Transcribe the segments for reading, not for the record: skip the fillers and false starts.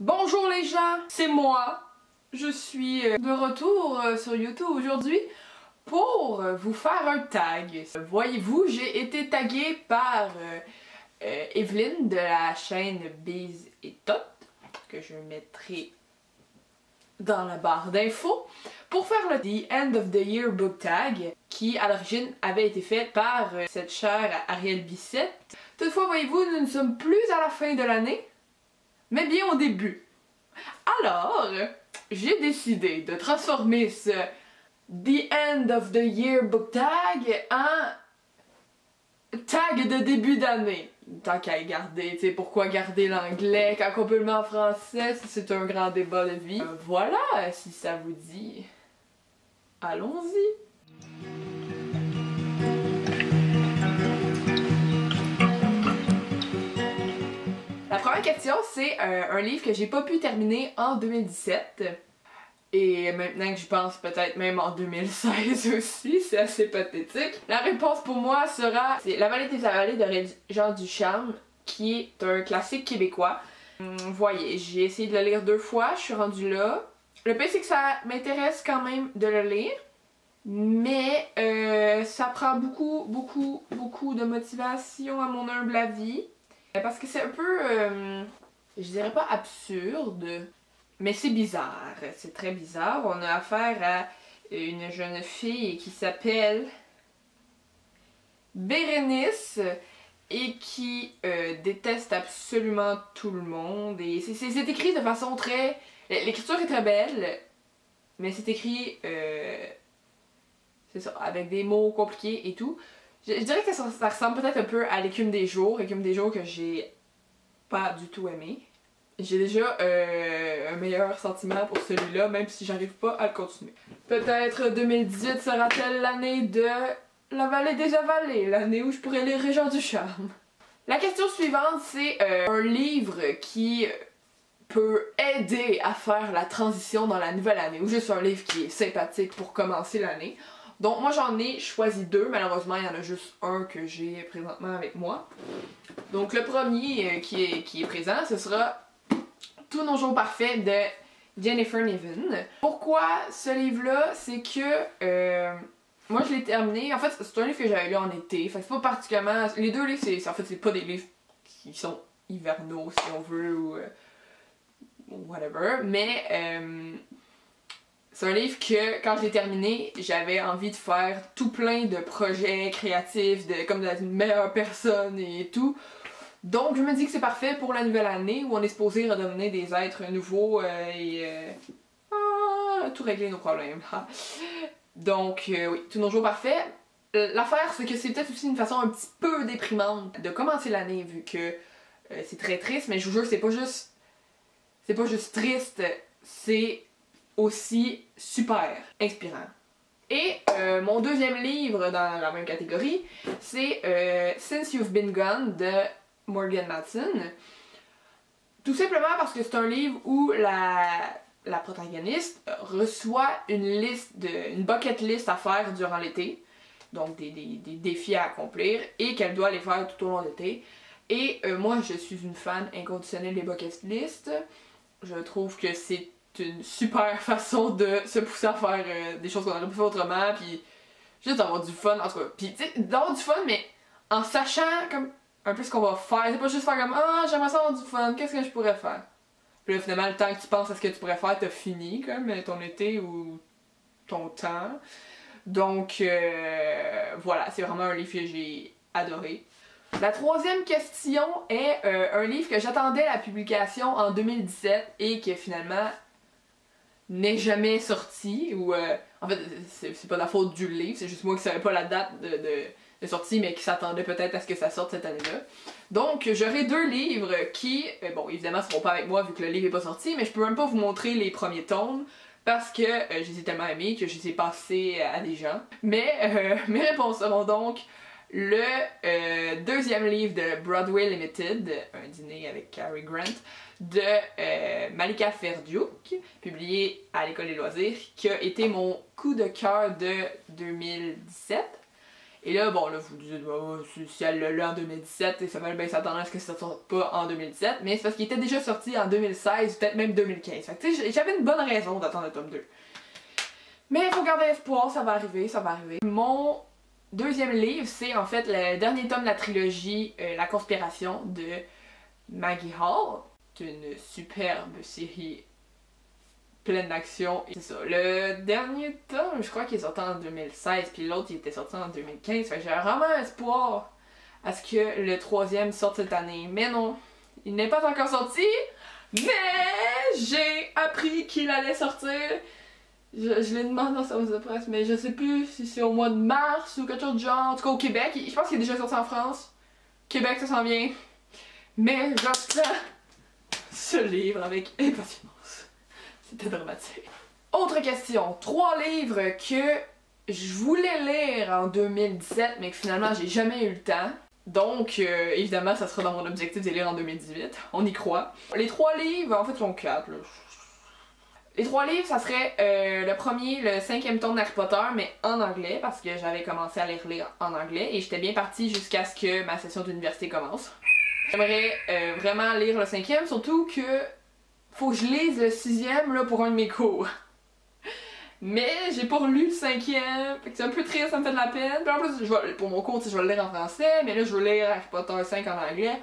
Bonjour les gens, c'est moi. Je suis de retour sur YouTube aujourd'hui pour vous faire un tag. Voyez-vous, j'ai été taguée par Evelyne de la chaîne Biz et Tot, que je mettrai dans la barre d'infos, pour faire le The End of the Year Book Tag, qui à l'origine avait été fait par cette chère Ariel Bissette. Toutefois, voyez-vous, nous ne sommes plus à la fin de l'année, mais bien au début. Alors, j'ai décidé de transformer ce The End of the Year Book Tag en tag de début d'année. Tant qu'à garder, tu sais, pourquoi garder l'anglais quand on peut le mettre en français? C'est un grand débat de vie. Voilà, si ça vous dit, allons-y! La première question, c'est un livre que j'ai pas pu terminer en 2017. Et maintenant que je pense, peut-être même en 2016 aussi, c'est assez pathétique. La réponse pour moi sera La Vallée des avalés de Réjean Ducharme, qui est un classique québécois. Vous voyez, j'ai essayé de le lire deux fois, je suis rendue là. Le pire, c'est que ça m'intéresse quand même de le lire, mais ça prend beaucoup de motivation à mon humble avis. Parce que c'est un peu, je dirais pas absurde, mais c'est bizarre, c'est très bizarre. On a affaire à une jeune fille qui s'appelle Bérénice et qui déteste absolument tout le monde. Et c'est écrit de façon très... L'écriture est très belle, mais c'est écrit, c'est ça, avec des mots compliqués et tout. Je dirais que ça ressemble peut-être un peu à L'écume des jours, que j'ai pas du tout aimé. J'ai déjà un meilleur sentiment pour celui-là, même si j'arrive pas à le continuer. Peut-être 2018 sera-t-elle l'année de La Vallée des avalés, l'année où je pourrais lire Réjean Ducharme. La question suivante, c'est un livre qui peut aider à faire la transition dans la nouvelle année, ou juste un livre qui est sympathique pour commencer l'année. Donc moi j'en ai choisi deux, malheureusement il y en a juste un que j'ai présentement avec moi. Donc le premier qui est présent, ce sera Tous nos jours parfaits de Jennifer Niven. Pourquoi ce livre-là? C'est que moi je l'ai terminé, en fait c'est un livre que j'avais lu en été, fait c'est pas particulièrement... Les deux livres, en fait c'est pas des livres qui sont hivernaux si on veut ou whatever, mais... c'est un livre que, quand je l'ai terminé, j'avais envie de faire tout plein de projets créatifs, comme d'être une meilleure personne et tout. Donc je me dis que c'est parfait pour la nouvelle année où on est supposé redevenir des êtres nouveaux et tout régler nos problèmes. Donc oui, Tous nos jours parfaits. L'affaire, c'est que c'est peut-être aussi une façon un petit peu déprimante de commencer l'année vu que c'est très triste, mais je vous jure, c'est pas juste triste, c'est... aussi super inspirant. Et mon deuxième livre dans la même catégorie, c'est Since You've Been Gone de Morgan Matson. Tout simplement parce que c'est un livre où la protagoniste reçoit une bucket list à faire durant l'été, donc des défis à accomplir, et qu'elle doit les faire tout au long de l'été. Et moi, je suis une fan inconditionnelle des bucket lists. Je trouve que c'est une super façon de se pousser à faire des choses qu'on aurait pu faire autrement, puis juste d'avoir du fun, en tout cas, puis tu sais, d'avoir du fun, mais en sachant comme un peu ce qu'on va faire, c'est pas juste faire comme « Ah, j'aimerais ça avoir du fun, qu'est-ce que je pourrais faire? » Puis là, finalement, le temps que tu penses à ce que tu pourrais faire, t'as fini, comme, ton été ou ton temps. Donc, voilà, c'est vraiment un livre que j'ai adoré. La troisième question est un livre que j'attendais la publication en 2017 et que finalement... n'est jamais sorti, ou en fait c'est pas la faute du livre, c'est juste moi qui savais pas la date de sortie, mais qui s'attendait peut-être à ce que ça sorte cette année-là. Donc j'aurai deux livres qui, bon évidemment seront pas avec moi vu que le livre est pas sorti, mais je peux même pas vous montrer les premiers tomes, parce que je les ai tellement aimés que je les ai passés à des gens. Mais mes réponses seront donc le deuxième livre de Broadway Limited, Un dîner avec Cary Grant, de Malika Ferdiuk, publié à l'École des loisirs, qui a été mon coup de cœur de 2017. Et là, bon, là, vous vous dites, oh, si elle l'a lu en 2017, ça va bien s'attendre à ce que ça ne sorte pas en 2017, mais c'est parce qu'il était déjà sorti en 2016, peut-être même 2015. Fait que, tu sais, j'avais une bonne raison d'attendre le tome 2. Mais il faut garder espoir, ça va arriver, ça va arriver. Mon deuxième livre, c'est en fait le dernier tome de la trilogie La conspiration de Maggie Hall. C'est une superbe série pleine d'action. C'est ça. Le dernier tome, je crois qu'il est sorti en 2016, puis l'autre il était sorti en 2015. Fait que j'ai vraiment espoir à ce que le troisième sorte cette année. Mais non, il n'est pas encore sorti, mais j'ai appris qu'il allait sortir. Je l'ai demandé dans sa revue de presse, mais je sais plus si c'est au mois de mars ou quelque chose de genre. En tout cas, au Québec, je pense qu'il est déjà sorti en France. Québec, ça s'en vient. Mais j'attends ce livre avec impatience. C'était dramatique. Autre question. 3 livres que je voulais lire en 2017, mais que finalement, j'ai jamais eu le temps. Donc, évidemment, ça sera dans mon objectif de les lire en 2018. On y croit. Les 3 livres, en fait, sont 4, là. Les 3 livres, ça serait le premier, le 5e tome d'Harry Potter, mais en anglais, parce que j'avais commencé à les relire en anglais et j'étais bien partie jusqu'à ce que ma session d'université commence. J'aimerais vraiment lire le 5e, surtout que faut que je lise le 6e là, pour un de mes cours. Mais j'ai pas relu le 5e, c'est un peu triste, ça me fait de la peine. Puis en plus, pour mon cours, je vais le lire en français, mais là, je veux lire Harry Potter 5 en anglais.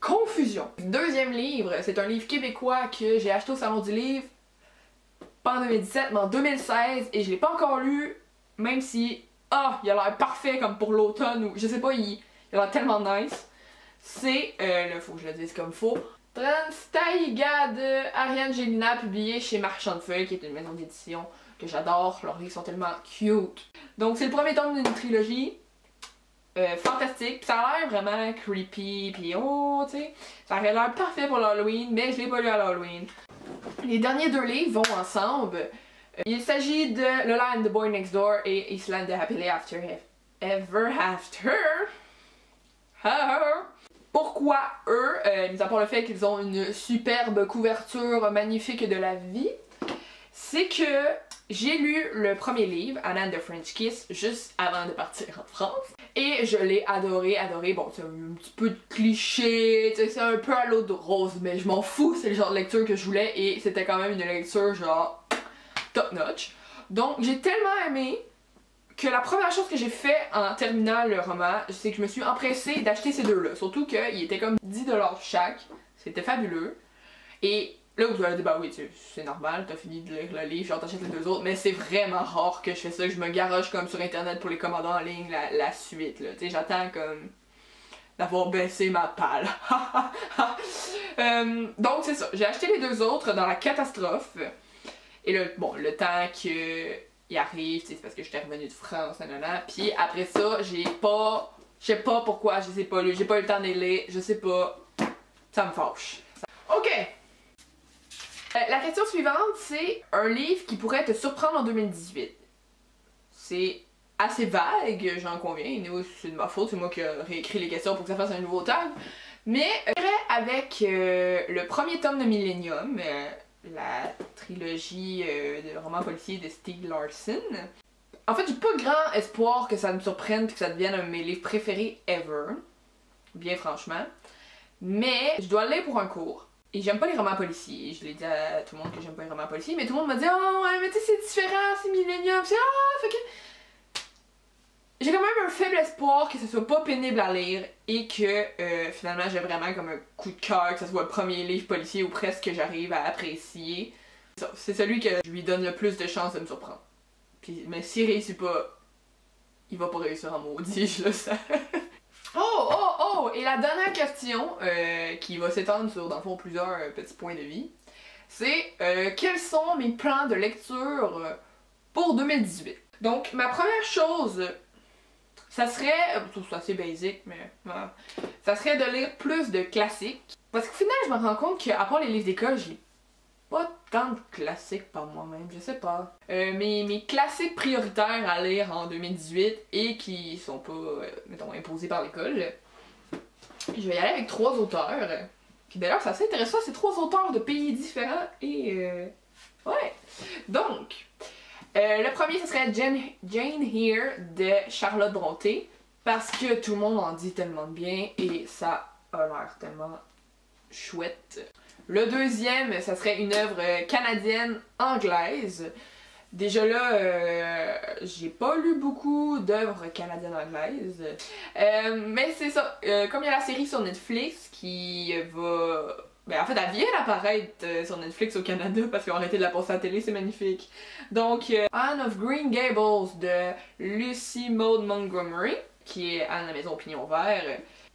Confusion! Deuxième livre, c'est un livre québécois que j'ai acheté au Salon du Livre. Pas en 2017, mais en 2016, et je l'ai pas encore lu, même si, il a l'air parfait comme pour l'automne, ou je sais pas, il a l'air tellement nice. C'est, là, faut que je le dise comme faut, Transtaïga de Ariane Gelina, publié chez Marchand de feuilles, qui est une maison d'édition que j'adore, leurs livres sont tellement cute. Donc, c'est le premier tome d'une trilogie, fantastique, pis ça a l'air vraiment creepy, pis tu sais, ça aurait l'air parfait pour l'Halloween, mais je l'ai pas lu à l'Halloween. Les derniers 2 livres vont ensemble. Il s'agit de Lola and the Boy Next Door et Island de Happily After Ever After. Pourquoi eux? Mis à part le fait qu'ils ont une superbe couverture magnifique de la vie, c'est que j'ai lu le premier livre, Anne and de French Kiss, juste avant de partir en France. Et je l'ai adoré, adoré. Bon, c'est un petit peu de cliché, c'est un peu à l'eau de rose, mais je m'en fous, c'est le genre de lecture que je voulais et c'était quand même une lecture genre top notch. Donc, j'ai tellement aimé que la première chose que j'ai fait en terminant le roman, c'est que je me suis empressée d'acheter ces 2-là. Surtout qu'ils étaient comme 10$ chaque, c'était fabuleux. Et là, vous allez dire, bah oui, c'est normal, t'as fini de lire le livre, genre t'achètes les 2 autres, mais c'est vraiment rare que je fais ça, que je me garoche comme sur internet pour les commander en ligne la suite, là. Tu sais, j'attends comme d'avoir baissé ma palle. Donc, c'est ça. J'ai acheté les 2 autres dans la catastrophe. Et là, bon, le temps qu'il arrive, c'est parce que j'étais revenue de France, nanana. Puis après ça, je sais pas pourquoi je les ai pas lus, j'ai pas eu le temps de les lire, je sais pas. Ça me fâche. Ok! La question suivante, c'est un livre qui pourrait te surprendre en 2018. C'est assez vague, j'en conviens. C'est de ma faute, c'est moi qui ai réécrit les questions pour que ça fasse un nouveau tag. Mais avec le premier tome de Millennium, la trilogie de romans policiers de Stieg Larsson. En fait, j'ai pas grand espoir que ça me surprenne et que ça devienne un de mes livres préférés ever, bien franchement. Mais je dois aller pour un cours. Et j'aime pas les romans policiers, je l'ai dit à tout le monde que j'aime pas les romans policiers, mais tout le monde m'a dit « Oh ouais, mais tu sais c'est différent, c'est Millennium, c'est ah, fait que... » J'ai quand même un faible espoir que ce soit pas pénible à lire et que finalement j'ai vraiment comme un coup de cœur, que ce soit le premier livre policier ou presque que j'arrive à apprécier. C'est celui que je lui donne le plus de chances de me surprendre. Puis, mais s'il réussit pas, il va pas réussir en maudit, je le sais. Oh! Et la dernière question, qui va s'étendre sur, dans le fond, plusieurs petits points de vie, c'est quels sont mes plans de lecture pour 2018? Donc, ma première chose, ça serait, c'est assez basique, mais ça serait de lire plus de classiques. Parce qu'au final, je me rends compte qu'à part les livres d'école, je lis pas tant de classiques par moi-même, je sais pas. Mes classiques prioritaires à lire en 2018 et qui sont pas, mettons, imposés par l'école, je vais y aller avec 3 auteurs. Puis d'ailleurs, c'est assez intéressant, c'est 3 auteurs de pays différents et ouais! Donc, le premier, ce serait Jane Eyre de Charlotte Bronté. parce que tout le monde en dit tellement de bien et ça a l'air tellement chouette. Le deuxième, ça serait une œuvre canadienne-anglaise. Déjà là, j'ai pas lu beaucoup d'œuvres canadiennes-anglaises, mais c'est ça, comme il y a la série sur Netflix qui va... Ben, en fait, elle vient d'apparaître sur Netflix au Canada parce qu'ils ont arrêté de la passer à la télé, c'est magnifique. Donc, Anne of Green Gables de Lucy Maud Montgomery, qui est Anne à la maison au pignon vert.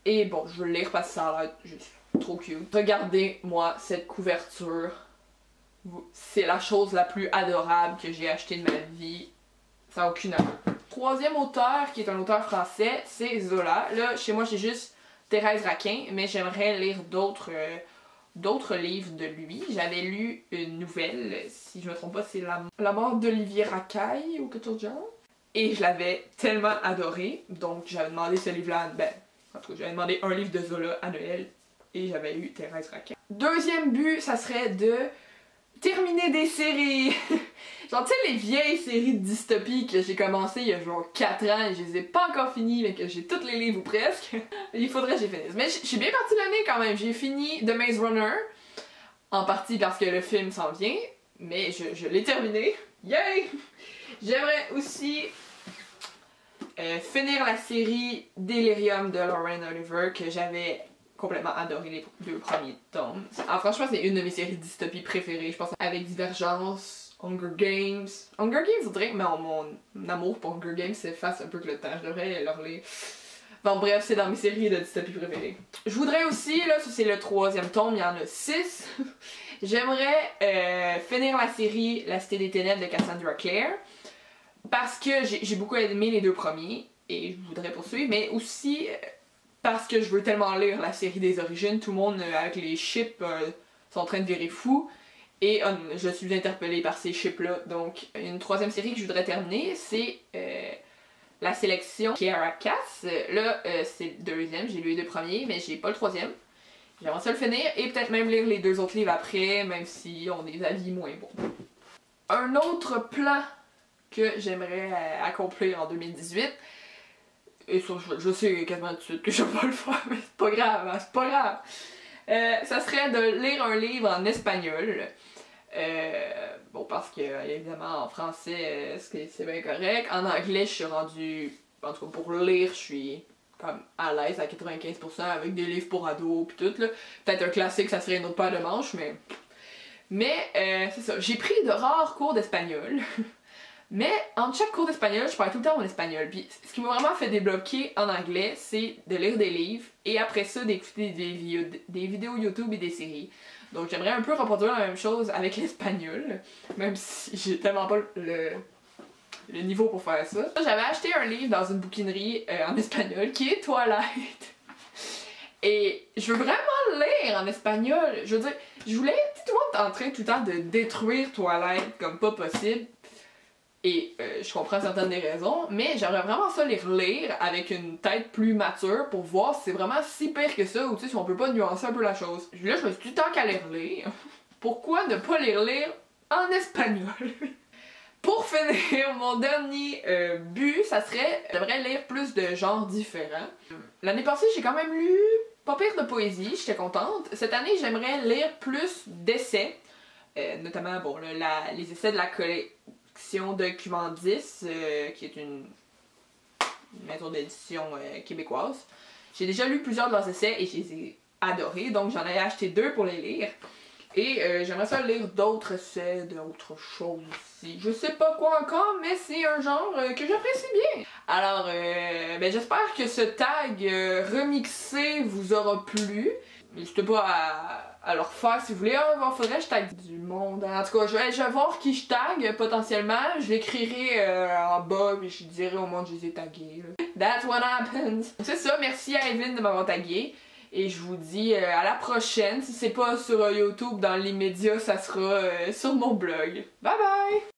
Et bon, je vais le lire parce que ça a l'air juste trop cute. Regardez-moi cette couverture. C'est la chose la plus adorable que j'ai achetée de ma vie. Ça n'a aucune allure. Troisième auteur, qui est un auteur français, c'est Zola. Là, chez moi, j'ai juste Thérèse Raquin, mais j'aimerais lire d'autres livres de lui. J'avais lu une nouvelle, si je me trompe pas, c'est La mort d'Olivier Racaille ou quelque chose de genre. Et je l'avais tellement adoré, donc j'avais demandé ce livre-là, ben, en tout cas, j'avais demandé un livre de Zola à Noël, et j'avais eu Thérèse Raquin. Deuxième but, ça serait de terminer des séries! Genre, tu sais, les vieilles séries dystopiques que j'ai commencé il y a genre 4 ans et je les ai pas encore finies, mais que j'ai tous les livres ou presque. Il faudrait que j'y finisse. Mais je suis bien partie de l'année quand même. J'ai fini The Maze Runner, en partie parce que le film s'en vient, mais je l'ai terminé. Yay! J'aimerais aussi finir la série Delirium de Lauren Oliver que j'avais complètement adoré les deux premiers tomes. Alors franchement, c'est une de mes séries dystopies préférées, je pense, avec Divergence, Hunger Games. Hunger Games, je dirais que mon amour pour Hunger Games s'efface un peu que le temps. Je devrais leur lire. Bon, bref, c'est dans mes séries de dystopies préférées. Je voudrais aussi, là, ça c'est le troisième tome, il y en a 6. J'aimerais finir la série La Cité des Ténèbres de Cassandra Clare parce que j'ai beaucoup aimé les deux premiers et je voudrais poursuivre, mais aussi parce que je veux tellement lire la série des origines. Tout le monde avec les chips sont en train de virer fou. Et je suis interpellée par ces chips-là. Donc, une troisième série que je voudrais terminer, c'est la sélection Kiara Cass. Là, c'est le deuxième. J'ai lu les deux premiers, mais j'ai pas le troisième. J'aimerais ça le finir et peut-être même lire les deux autres livres après, même si on a des avis moins bons. Un autre plan que j'aimerais accomplir en 2018, et ça, je sais quasiment tout de suite que je vais pas le faire, mais c'est pas grave, hein, c'est pas grave. Ça serait de lire un livre en espagnol. Bon, parce que évidemment en français c'est bien correct. En anglais je suis rendue, en tout cas pour lire je suis comme à l'aise à 95% avec des livres pour ados pis tout là. Peut-être un classique ça serait Une autre paire de manches, mais c'est ça. J'ai pris de rares cours d'espagnol, mais entre chaque cours d'espagnol je parlais tout le temps en espagnol. Puis ce qui m'a vraiment fait débloquer en anglais c'est de lire des livres et après ça d'écouter des vidéos YouTube et des séries. Donc j'aimerais un peu reproduire la même chose avec l'espagnol, même si j'ai tellement pas le niveau pour faire ça. J'avais acheté un livre dans une bouquinerie en espagnol qui est Twilight. Et je veux vraiment lire en espagnol. Je veux dire, je voulais tout le temps en train tout le temps de détruire Twilight comme pas possible. Et je comprends certaines des raisons, mais j'aimerais vraiment ça les relire avec une tête plus mature pour voir si c'est vraiment si pire que ça ou si on peut pas nuancer un peu la chose. Là, je me suis dit tant qu'à les relire, pourquoi ne pas les relire en espagnol? Pour finir, mon dernier but, ça serait, j'aimerais lire plus de genres différents. L'année passée, j'ai quand même lu pas pire de poésie, j'étais contente. Cette année, j'aimerais lire plus d'essais, notamment bon, les essais de la collection Document 10, qui est une maison d'édition québécoise. J'ai déjà lu plusieurs de leurs essais et je les ai adorés, donc j'en ai acheté 2 pour les lire. Et j'aimerais ça lire d'autres essais, d'autres choses aussi. Je sais pas quoi encore, mais c'est un genre que j'apprécie bien. Alors, ben j'espère que ce tag remixé vous aura plu. N'hésitez pas à le refaire si vous voulez. Ah, il faudrait que je tag du monde. En tout cas, je vais voir qui je tag potentiellement. Je l'écrirai en bas et je dirai au monde que je les ai tagués. That's what happens. C'est ça, merci à Evelyne de m'avoir tagué. Et je vous dis à la prochaine. Si c'est pas sur YouTube dans les médias, ça sera sur mon blog. Bye bye!